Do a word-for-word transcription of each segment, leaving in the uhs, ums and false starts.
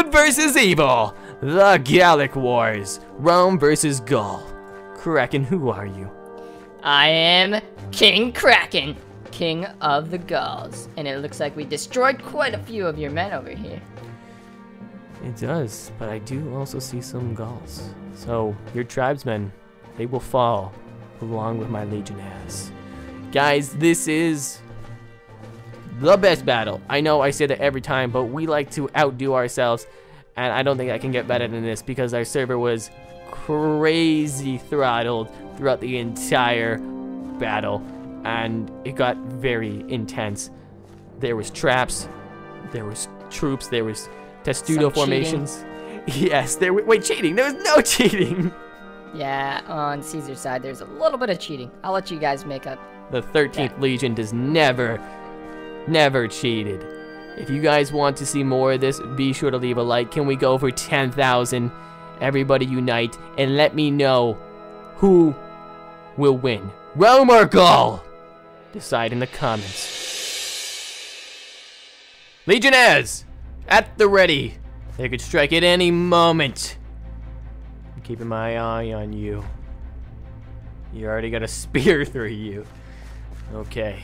Good versus evil. The Gallic Wars. Rome versus Gaul. Kraken, who are you? I am King Kraken, King of the Gauls. And it looks like we destroyed quite a few of your men over here. It does, but I do also see some Gauls. So, your tribesmen, they will fall along with my legionnaires. Guys, this is the best battle. I know I say that every time, but we like to outdo ourselves. And I don't think I can get better than this because our server was crazy throttled throughout the entire battle. And it got very intense. There was traps. There was troops. There was testudo formations. Cheating. Yes. There was, wait, cheating. There was no cheating. Yeah, on Caesar's side, there's a little bit of cheating. I'll let you guys make up. The thirteenth yeah. Legion does never, never cheated. If you guys want to see more of this, be sure to leave a like. Can we go for ten thousand? Everybody unite and let me know who will win. Rome or Gaul? Decide in the comments. Legionnaires, at the ready. They could strike at any moment. I'm keeping my eye on you. You already got a spear through you. Okay,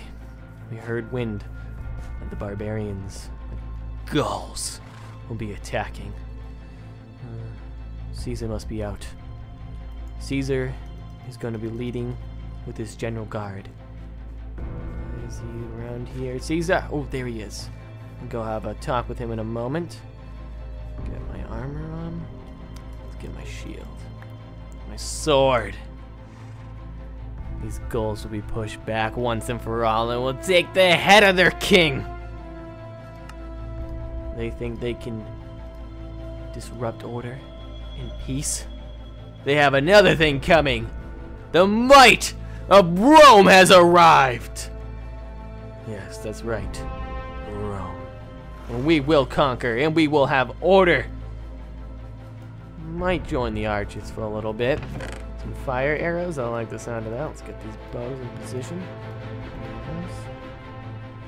we heard wind. The barbarians, the Gauls, will be attacking. Uh, Caesar must be out. Caesar is going to be leading with his general guard. Is he around here? Caesar! Oh, there he is. I'll go have a talk with him in a moment. Get my armor on. Let's get my shield. My sword. These Gauls will be pushed back once and for all, and will take the head of their king. They think they can disrupt order and peace. They have another thing coming. The might of Rome has arrived. Yes, that's right. Rome. And we will conquer, and we will have order. Might join the archers for a little bit. Some fire arrows. I like the sound of that. Let's get these bows in position.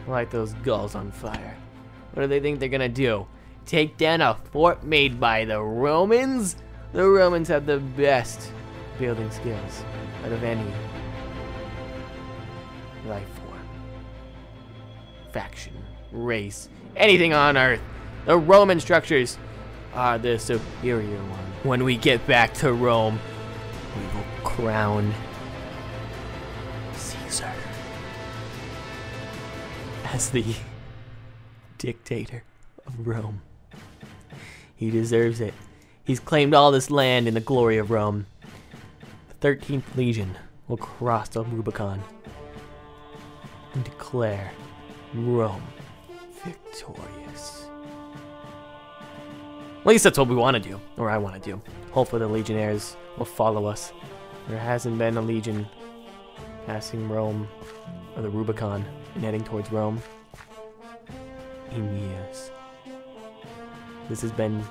I like those Gauls on fire. What do they think they're gonna do? Take down a fort made by the Romans? The Romans have the best building skills out of any life form, faction, race, anything on earth. The Roman structures are the superior one. When we get back to Rome, we will crown Caesar as the dictator of Rome. He deserves it. He's claimed all this land in the glory of Rome. The thirteenth Legion will cross the Rubicon and declare Rome victorious. At least that's what we want to do, or I want to do. Hopefully the legionnaires will follow us. There hasn't been a legion passing Rome, or the Rubicon, and heading towards Rome in years. This has been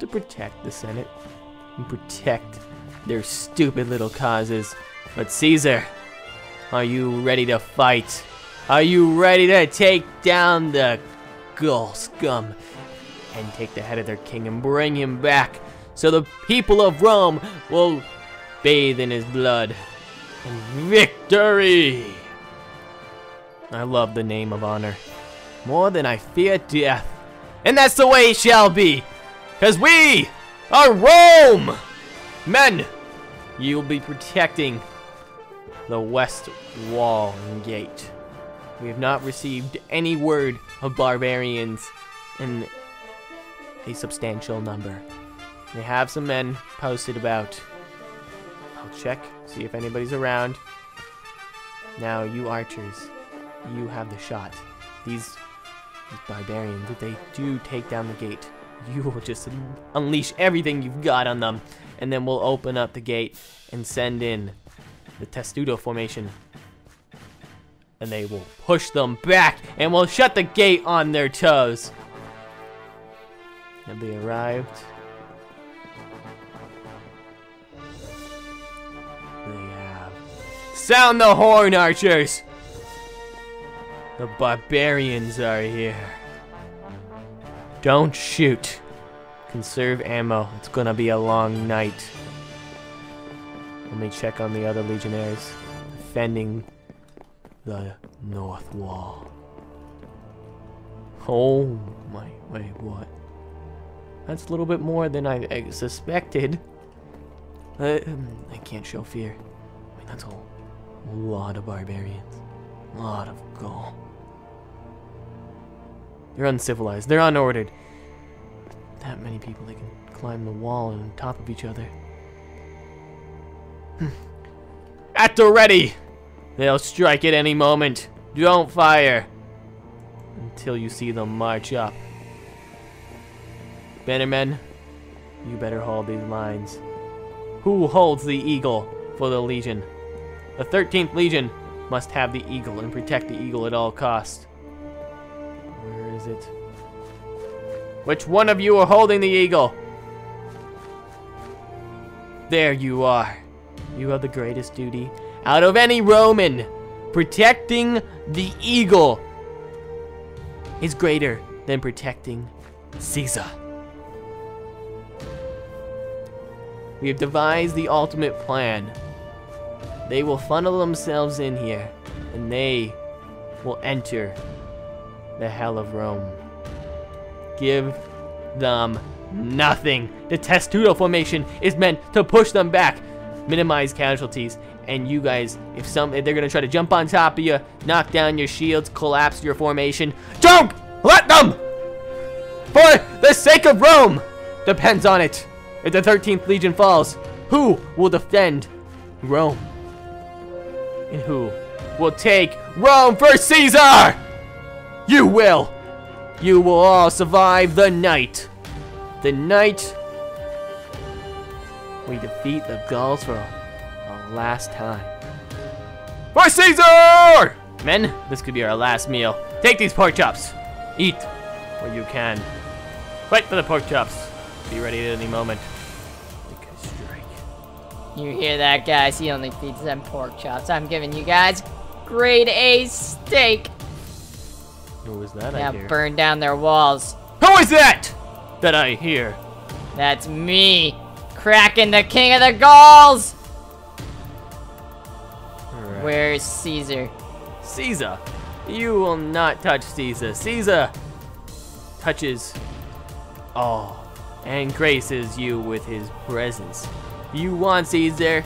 to protect the Senate, and protect their stupid little causes. But Caesar, are you ready to fight? Are you ready to take down the Gaul scum? And take the head of their king and bring him back, so the people of Rome will bathe in his blood in victory. I love the name of honor more than I fear death, and that's the way it shall be, because we are Rome. Men, you'll be protecting the west wall and gate. We have not received any word of barbarians in a substantial number. They have some men posted about. I'll check, see if anybody's around. Now, you archers, you have the shot. These, these barbarians, if they do take down the gate, you will just unleash everything you've got on them, and then we'll open up the gate and send in the testudo formation, and they will push them back, and we'll shut the gate on their toes. Nobody arrived. They have. Sound the horn, archers! The barbarians are here. Don't shoot. Conserve ammo. It's gonna be a long night. Let me check on the other legionaries. Defending the north wall. Oh my, wait, what? That's a little bit more than I, I suspected. Uh, I can't show fear. I mean, that's a lot of barbarians. A lot of Gaul. They're uncivilized. They're unordered. That many people, they can climb the wall on top of each other. At the ready! They'll strike at any moment. Don't fire until you see them march up. Bannermen, you better hold these lines. Who holds the eagle for the legion? The thirteenth legion must have the eagle and protect the eagle at all costs. Where is it? Which one of you are holding the eagle? There you are. You have the greatest duty out of any Roman. Protecting the eagle is greater than protecting Caesar. We have devised the ultimate plan. They will funnel themselves in here, and they will enter the hell of Rome. Give them nothing. The testudo formation is meant to push them back, minimize casualties, and you guys, if some, if they're gonna try to jump on top of you, knock down your shields, collapse your formation. Don't let them! For the sake of Rome, depends on it. If the thirteenth Legion falls, who will defend Rome? And who will take Rome for Caesar? You will. You will all survive the night. The night we defeat the Gauls for a last time. For Caesar! Men, this could be our last meal. Take these pork chops. Eat what you can. Fight for the pork chops. Be ready at any moment. You hear that, guys? He only feeds them pork chops. I'm giving you guys grade A steak. Who is that now I hear? Now burn down their walls. Who is that that I hear? That's me, Kraken, the king of the Gauls. Right. Where's Caesar? Caesar? You will not touch Caesar. Caesar touches all and graces you with his presence. You want Caesar?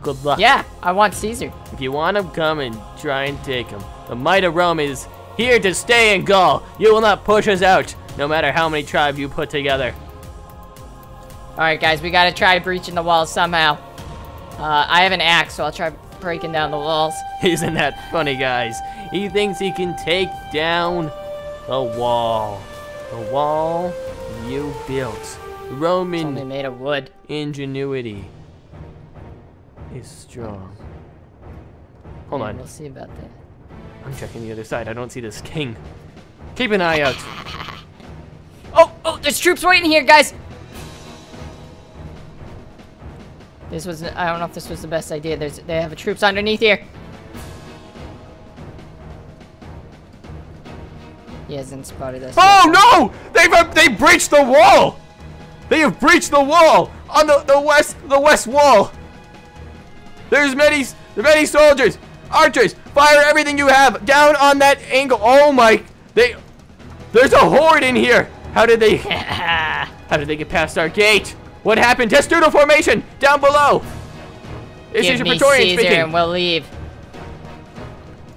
Good luck. Yeah, I want Caesar. If you want him, come and try and take him. The might of Rome is here to stay in Gaul. You will not push us out, no matter how many tribes you put together. Alright, guys, we gotta try breaching the walls somehow. Uh, I have an axe, so I'll try breaking down the walls. Isn't that funny, guys? He thinks he can take down the wall. The wall you built. Roman made of wood. Ingenuity is strong. Hold yeah, on. We'll see about that. I'm checking the other side. I don't see this king. Keep an eye out. Oh, oh, there's troops waiting here, guys. This was, I don't know if this was the best idea. There's, they have troops underneath here. He hasn't spotted us. Oh, no! They've, uh, they breached the wall! They have breached the wall on the, the west the west wall. There's many many soldiers, archers. Fire everything you have down on that angle. Oh my! They there's a horde in here. How did they? How did they get past our gate? What happened? Testudo formation down below. This is your Praetorian speaking. Give me Caesar and we'll leave.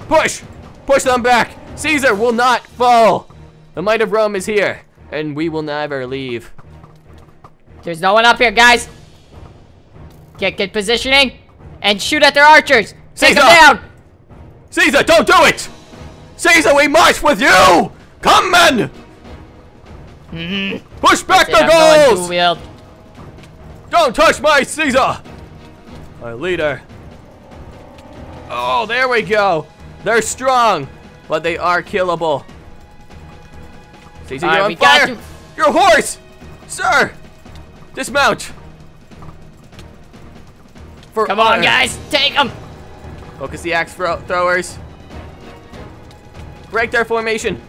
Push, push them back. Caesar will not fall. The might of Rome is here, and we will never leave. There's no one up here, guys. Get good positioning and shoot at their archers. Caesar! Take them down. Caesar, don't do it. Caesar, we march with you. Come, men. Mm-hmm. Push back the Gauls. Don't touch my Caesar, my leader. Oh, there we go. They're strong, but they are killable. Caesar, you're on fire. Your horse, sir. Dismount! For Come honor. on, guys! Take them! Focus the axe throw throwers. Break their formation.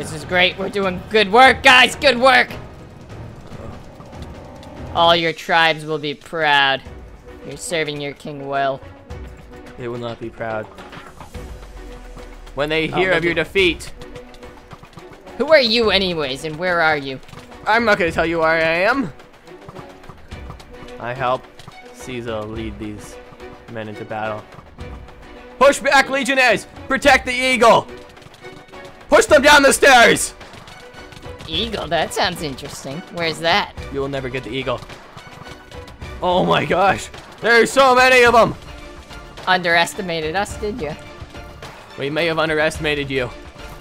This is great. We're doing good work, guys. Good work. All your tribes will be proud. You're serving your king well. They will not be proud. When they hear oh, of your defeat. Who are you anyways, and where are you? I'm not gonna tell you where I am. I help Caesar lead these men into battle. Push back, legionnaires! Protect the eagle! Push them down the stairs! Eagle? That sounds interesting. Where's that? You will never get the eagle. Oh my gosh! There's so many of them! Underestimated us, did you? We may have underestimated you,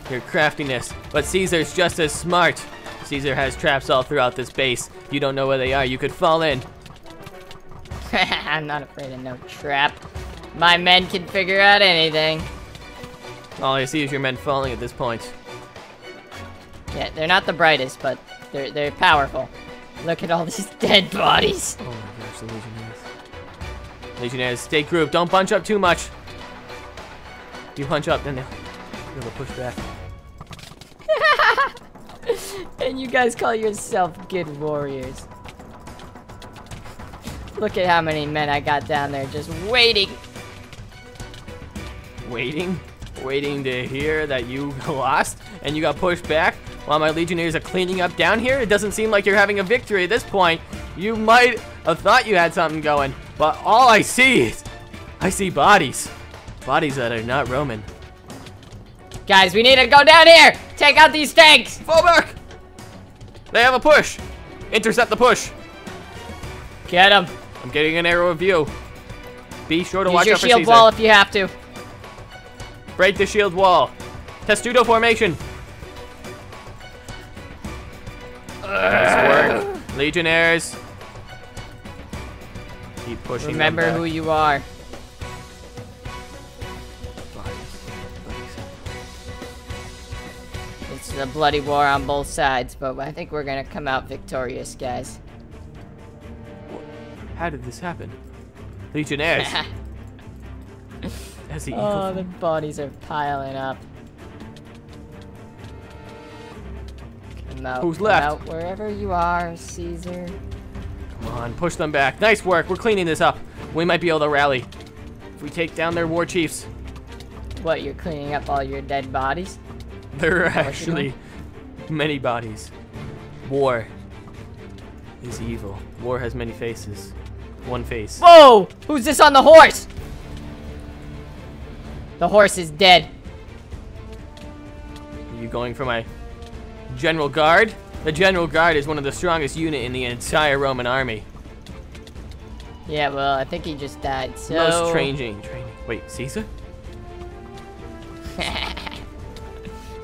your craftiness, but Caesar's just as smart. Caesar has traps all throughout this base. You don't know where they are. You could fall in. I'm not afraid of no trap. My men can figure out anything. All I see is your men falling at this point. Yeah, they're not the brightest, but they're, they're powerful. Look at all these dead bodies. Oh my gosh, the legionnaires. Legionnaires, stay grouped. Don't bunch up too much. If you bunch up, then they'll be able to push back. And you guys call yourself good warriors. Look at how many men I got down there just waiting. Waiting? Waiting to hear that you lost and you got pushed back while my legionnaires are cleaning up down here? It doesn't seem like you're having a victory at this point. You might have thought you had something going, but all I see is, I see bodies. Bodies that are not Roman. Guys, we need to go down here! Take out these tanks! Fall back! They have a push! Intercept the push! Get him! I'm getting an arrow of you. Be sure to watch out for Caesar. Use your shield wall if you have to. Break the shield wall. Testudo formation. Nice work. Legionnaires. Keep pushing. Remember who you are. It's a bloody war on both sides, but I think we're gonna come out victorious, guys. How did this happen? Legionnaires. That's the oh, the bodies are piling up. Come out, Who's come left? Out wherever you are, Caesar. Come on, push them back. Nice work. We're cleaning this up. We might be able to rally if we take down their war chiefs. What? You're cleaning up all your dead bodies? There are actually many bodies. War is evil. War has many faces. One face. Whoa! Who's this on the horse? The horse is dead. Are you going for my general guard? The general guard is one of the strongest unit in the entire Roman army. Yeah, well, I think he just died, so... Most training. training. Wait, Caesar?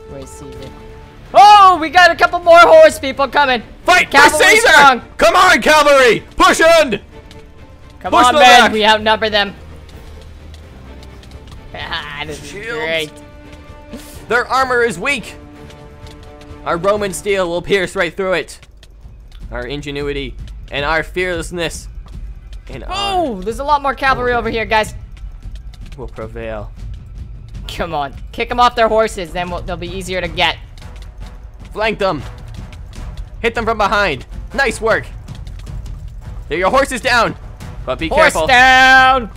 Where's Caesar? Oh, we got a couple more horse people coming. Fight for Caesar! Strong. Come on, cavalry! Push in! Come Push on, man. Back. We outnumber them. Ah, this Shields. Is great. Their armor is weak. Our Roman steel will pierce right through it. Our ingenuity and our fearlessness. And oh, our there's a lot more cavalry over here, guys. Will prevail. Come on, kick them off their horses, then we'll, they'll be easier to get. Flank them. Hit them from behind. Nice work. There, your horse is down, but be horse careful. Down.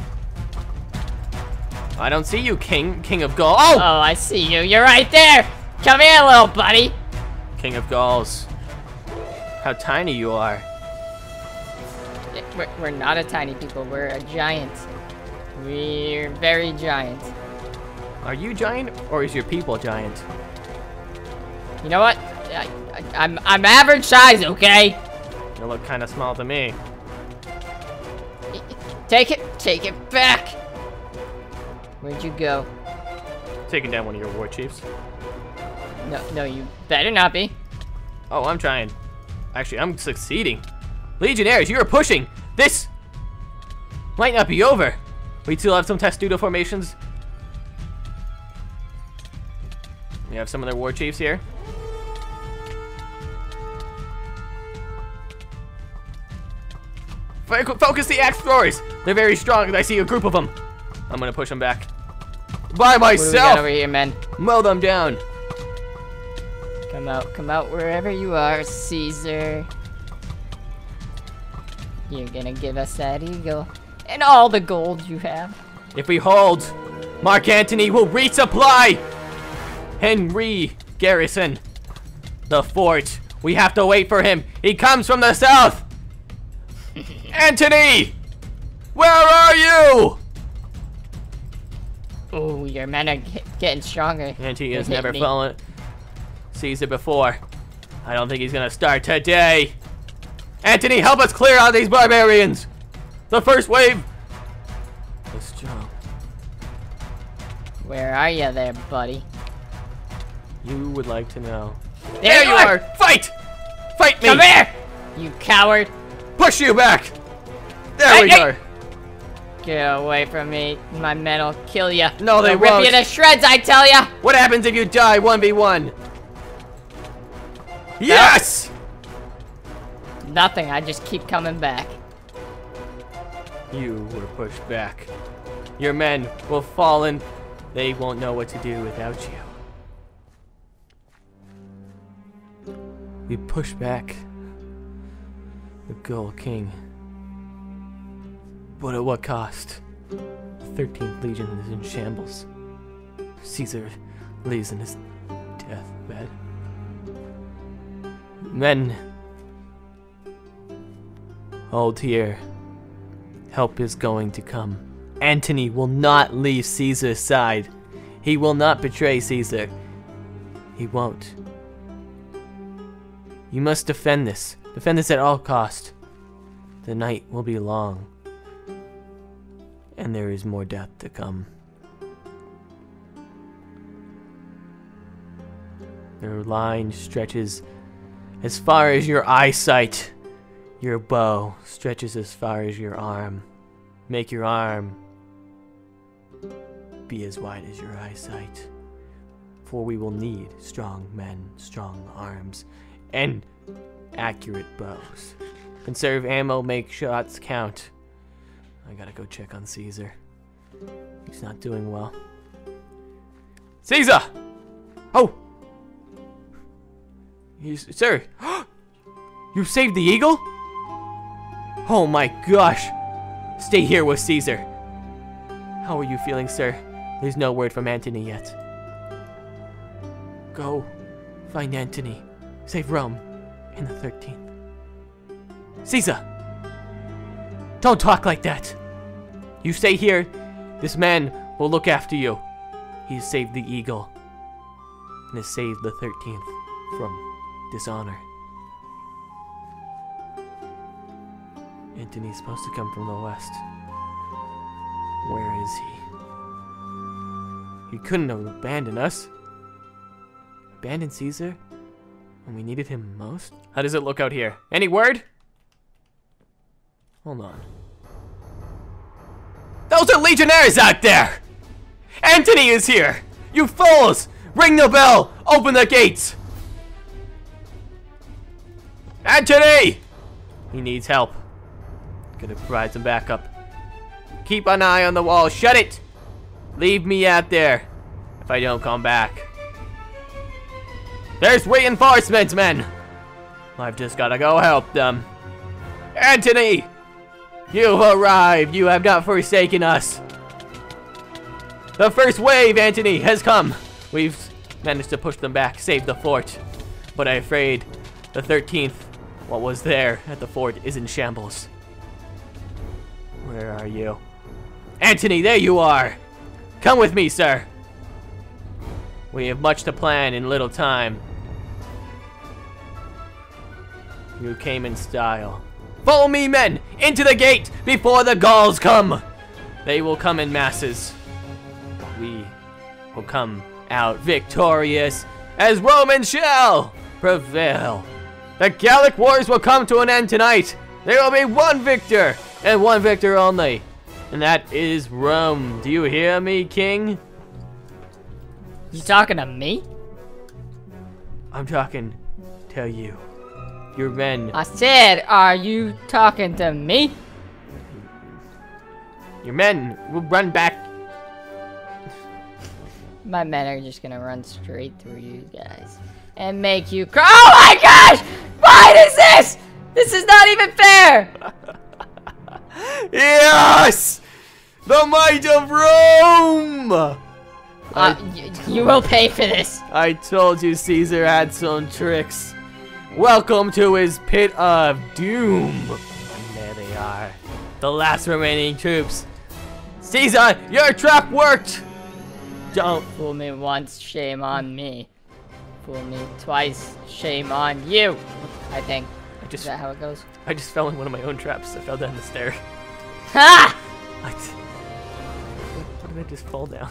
I don't see you, King, King of Gaul. Oh! Oh, I see you. You're right there. Come here, little buddy. King of Gauls. How tiny you are. We're, we're not a tiny people. We're a giant. We're very giant. Are you giant, or is your people giant? You know what? I, I, I'm, I'm average size, okay? You look kind of small to me. Take it. Take it back. Where'd you go? Taking down one of your war chiefs. No, no, you better not be. Oh, I'm trying. Actually, I'm succeeding. Legionnaires, you are pushing. This might not be over. We still have some testudo formations. We have some of their war chiefs here. Focus the axe throwers. They're very strong, and I see a group of them. I'm gonna push them back by myself. What do we got over here, man? Mow them down. Come out, come out wherever you are, Caesar. You're gonna give us that eagle. And all the gold you have. If we hold, Mark Antony will resupply and re-garrison the fort. We have to wait for him. He comes from the south. Antony! Where are you? Oh, your men are get getting stronger. Antony has never fallen Caesar before. I don't think he's gonna start today. Antony, help us clear out these barbarians! The first wave! Let's jump. Where are you there, buddy? You would like to know. There, there you are. are! Fight! Fight me! Come here! You coward! Push you back! There hey, we hey. are! Get away from me. My men will kill you. No, they They'll won't. Rip you to shreds, I tell you! What happens if you die one v one? Yes! Nothing. I just keep coming back. You were pushed back. Your men will fall in. They won't know what to do without you. We push back the Gaul King. But at what cost? The thirteenth Legion is in shambles. Caesar lays in his deathbed. Men, hold here. Help is going to come. Antony will not leave Caesar's side. He will not betray Caesar. He won't. You must defend this. Defend this at all cost. The night will be long. And there is more death to come. Your line stretches as far as your eyesight. Your bow stretches as far as your arm. Make your arm be as wide as your eyesight. For we will need strong men, strong arms, and accurate bows. Conserve ammo, make shots count. I gotta go check on Caesar. He's not doing well. Caesar! Oh! He's, sir! You saved the eagle? Oh my gosh! Stay here with Caesar. How are you feeling, sir? There's no word from Antony yet. Go find Antony. Save Rome in the thirteenth. Caesar! Don't talk like that! You stay here. This man will look after you. He's saved the eagle and has saved the thirteenth from dishonor. Antony's supposed to come from the west. Where is he? He couldn't have abandoned us. Abandoned Caesar when we needed him most? How does it look out here? Any word? Hold on. Those are legionnaires out there! Antony is here! You fools! Ring the bell! Open the gates! Antony! He needs help. Gonna provide some backup. Keep an eye on the wall. Shut it! Leave me out there if I don't come back. There's reinforcements, men! I've just gotta go help them. Antony! You've arrived! You have not forsaken us! The first wave, Antony, has come! We've managed to push them back, save the fort. But I'm afraid the thirteenth, what was there at the fort, is in shambles. Where are you? Antony, there you are! Come with me, sir! We have much to plan in little time. You came in style. Follow me, men! Into the gate before the Gauls come! They will come in masses. We will come out victorious, as Romans shall prevail. The Gallic Wars will come to an end tonight. There will be one victor! And one victor only, and that is Rome. Do you hear me, King? You talking to me? I'm talking to you. Your men. I said, are you talking to me? Your men will run back. My men are just gonna run straight through you guys and make you cry. Oh my gosh! Why is this? This is not even fair! Yes! The might of Rome! Uh, you, you will pay for this. I told you Caesar had some tricks. Welcome to his pit of doom. And there they are, the last remaining troops. Caesar, your trap worked! Don't fool me once, shame on me. Fool me twice, shame on you, I think. I just, Is that how it goes? I just fell in one of my own traps. I fell down the stair. Ha! What? What did I just fall down?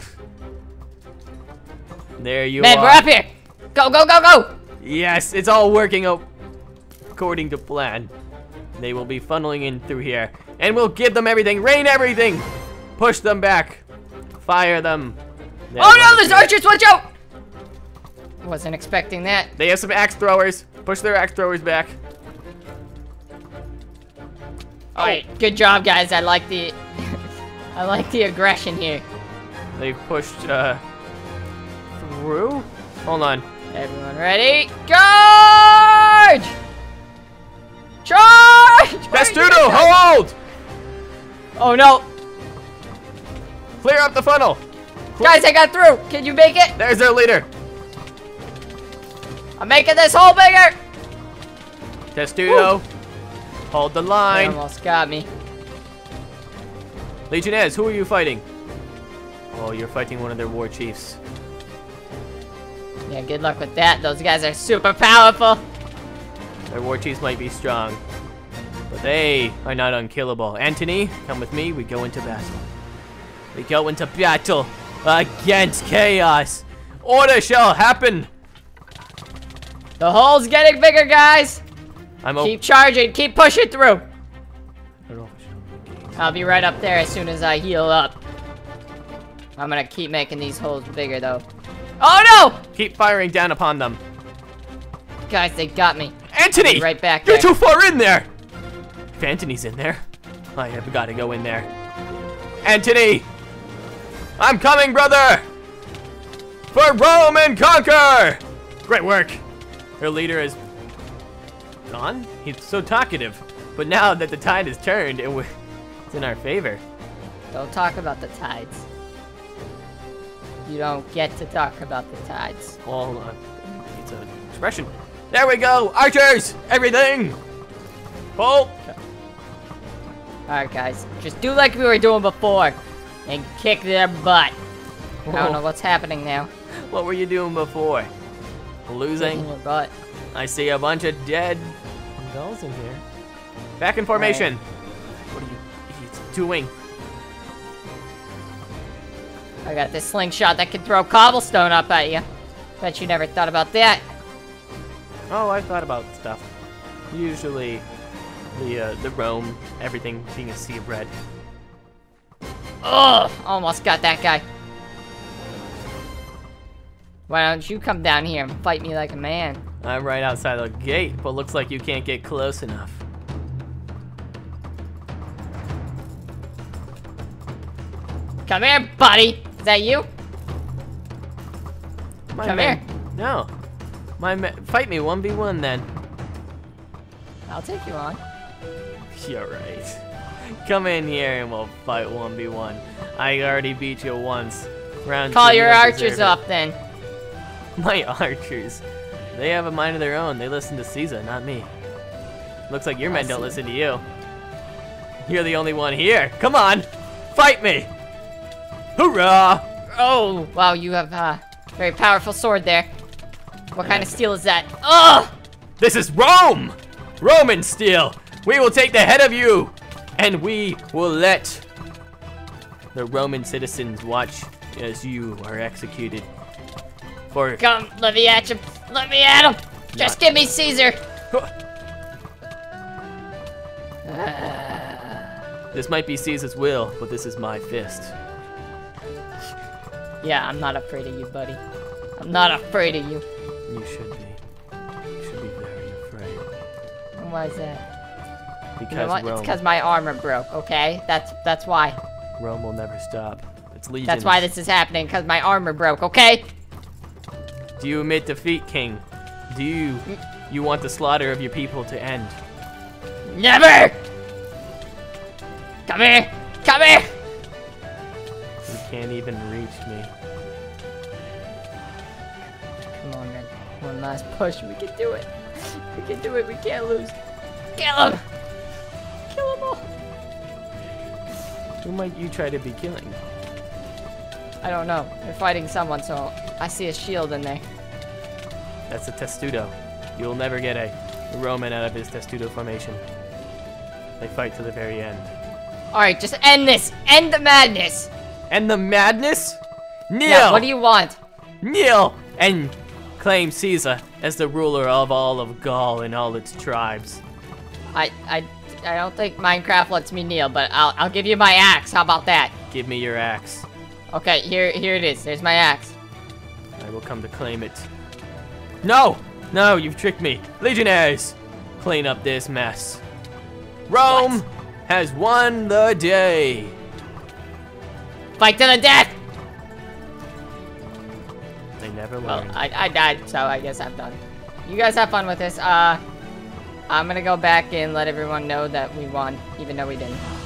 There you Man, are. Man, we're up here! Go, go, go, go! Yes, it's all working out according to plan. They will be funneling in through here. And we'll give them everything. Rain everything! Push them back. Fire them. They're oh no, there's archers! Watch out! Wasn't expecting that. They have some axe throwers. Push their axe throwers back. Oh. Alright, good job, guys. I like the... I like the aggression here. They pushed, uh... through? Hold on. Everyone ready? Charge! Charge! Testudo, hold! Oh no! Clear up the funnel! Clear. Guys, I got through! Can you make it? There's their leader! I'm making this hole bigger! Testudo, Ooh. hold the line! They almost got me. Legionnaires, who are you fighting? Oh, you're fighting one of their war chiefs. Yeah, good luck with that. Those guys are super powerful. Their war chiefs might be strong, but they are not unkillable. Antony, come with me. We go into battle. We go into battle against chaos. Order shall happen. The hole's getting bigger, guys. I'm keep charging. Keep pushing through. I'll be right up there as soon as I heal up. I'm gonna keep making these holes bigger, though. Oh no! Keep firing down upon them. Guys, they got me. Antony! Right back You're there. too far in there! If Antony's in there, I have got to go in there. Antony! I'm coming, brother! For Rome and conquer! Great work. Their leader is gone? He's so talkative. But now that the tide has turned, it it's in our favor. Don't talk about the tides. You don't get to talk about the tides. Hold on. It's an expression. There we go! Archers! Everything! Pull! Alright, guys. Just do like we were doing before. And kick their butt. Whoa. I don't know what's happening now. What were you doing before? Losing? Kicking your butt. I see a bunch of dead Gauls in here. Back in formation. Right. What are you it's doing? I got this slingshot that can throw cobblestone up at you. Bet you never thought about that. Oh, I thought about stuff. Usually, the uh, the Rome, everything being a sea of red. Ugh! Almost got that guy. Why don't you come down here and fight me like a man? I'm right outside the gate, but looks like you can't get close enough. Come here, buddy! Is that you? My Come man. here. No. My man. Fight me one v one then. I'll take you on. You're right. Come in here and we'll fight one v one. I already beat you once. Round Call two, your archers up then. My archers. They have a mind of their own. They listen to Caesar, not me. Looks like your I men see. don't listen to you. You're the only one here. Come on. Fight me. Hoorah! Oh, wow, you have a very powerful sword there. What kind of steel is that? Ugh! This is Rome! Roman steel! We will take the head of you! And we will let the Roman citizens watch as you are executed. For Come, let me at him! Let me at him! Just give me Caesar! uh. This might be Caesar's will, but this is my fist. Yeah, I'm not afraid of you, buddy. I'm not afraid of you. You should be. You should be very afraid. And why is that? Because you know what? Rome. It's because my armor broke, okay? That's that's why. Rome will never stop. It's legion. That's why this is happening, because my armor broke, okay? Do you admit defeat, King? Do you, you want the slaughter of your people to end? Never! Come here! Come here! You can't even reach me. Come on, man. One last push. We can do it. We can do it. We can't lose. Kill him! Kill them all! Who might you try to be killing? I don't know. They're fighting someone, so I see a shield in there. That's a testudo. You'll never get a Roman out of his testudo formation. They fight to the very end. Alright, just end this! End the madness! End the madness? Kneel! Yeah, what do you want? Kneel! And claim Caesar as the ruler of all of Gaul and all its tribes. I... I... I don't think Minecraft lets me kneel, but I'll I'll give you my axe. How about that? Give me your axe. Okay, here here it is. There's my axe. I will come to claim it. No! No, you've tricked me. Legionaries, clean up this mess. Rome what? has won the day. Fight to the death! They never well, learned. I I died, so I guess I'm done. You guys have fun with this. Uh I'm gonna go back and let everyone know that we won, even though we didn't.